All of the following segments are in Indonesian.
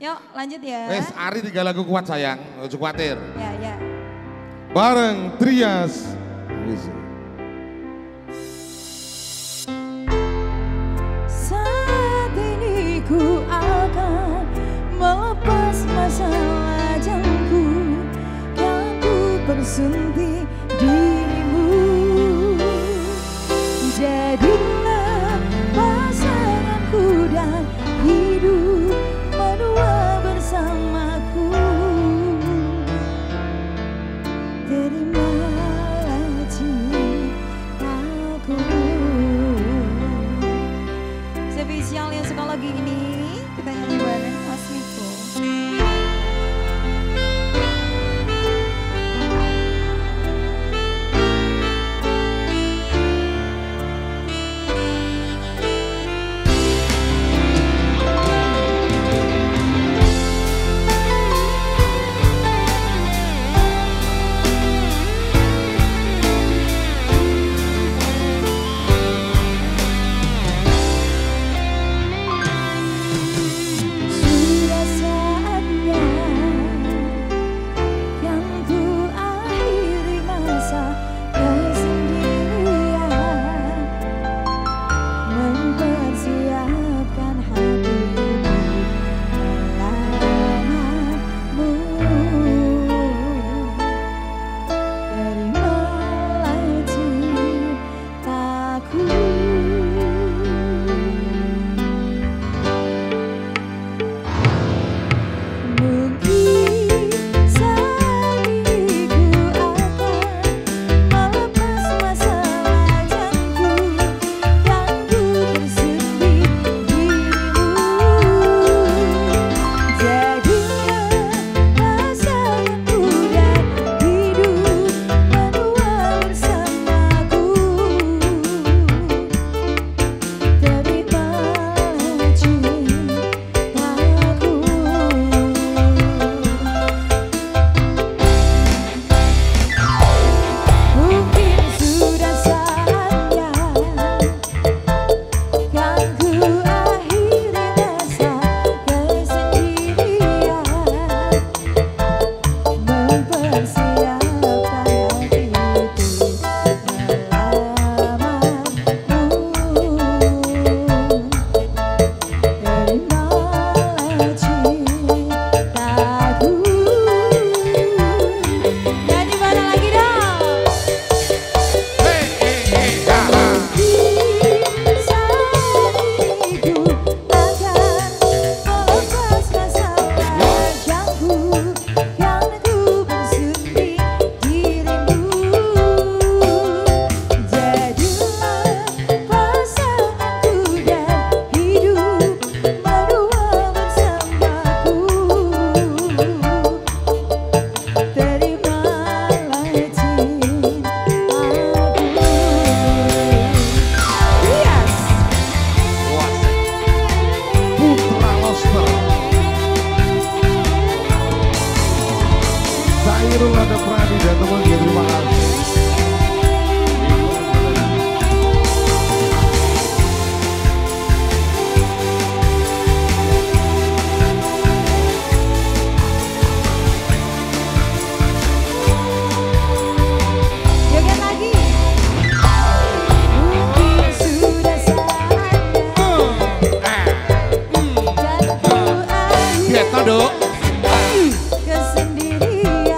Yuk lanjut ya. Wes Ari 3 lagu kuat sayang, gak khawatir. Ya ya. Bareng Trias Musik. Saat ini ku akan melepas masa lajangku, yang ku bersuntik dirimu. Jadilah pasanganku dan hidup menua bersamaku. Terimalah cintaku. Spesial yang suka lagu ini kita nyanyi bareng Mas Miko. Kesendirian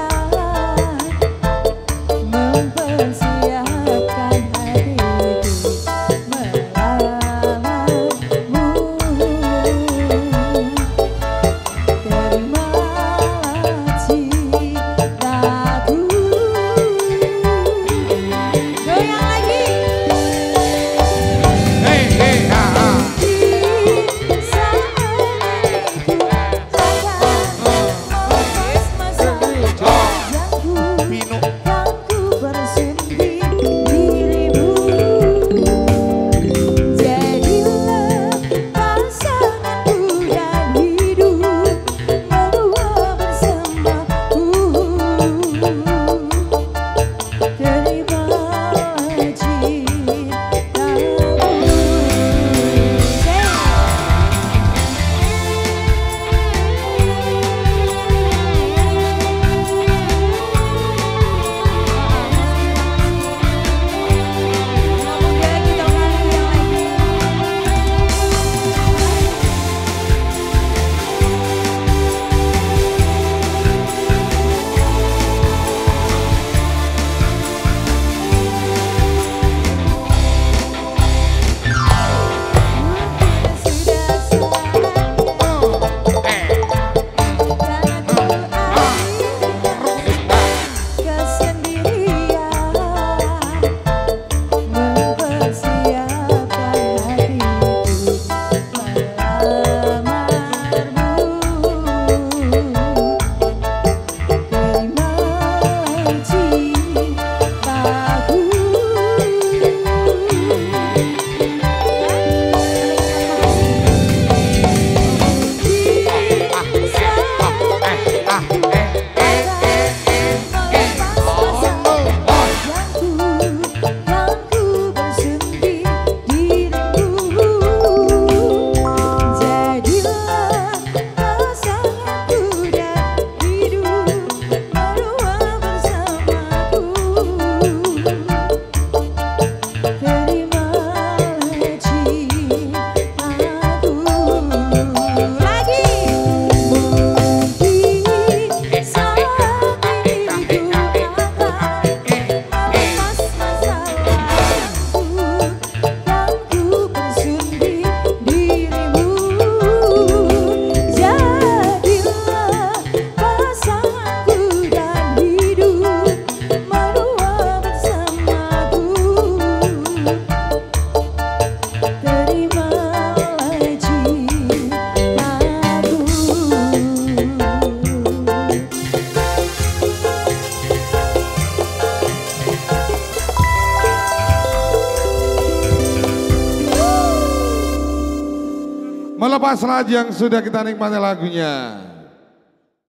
melepas laju yang sudah kita nikmati lagunya.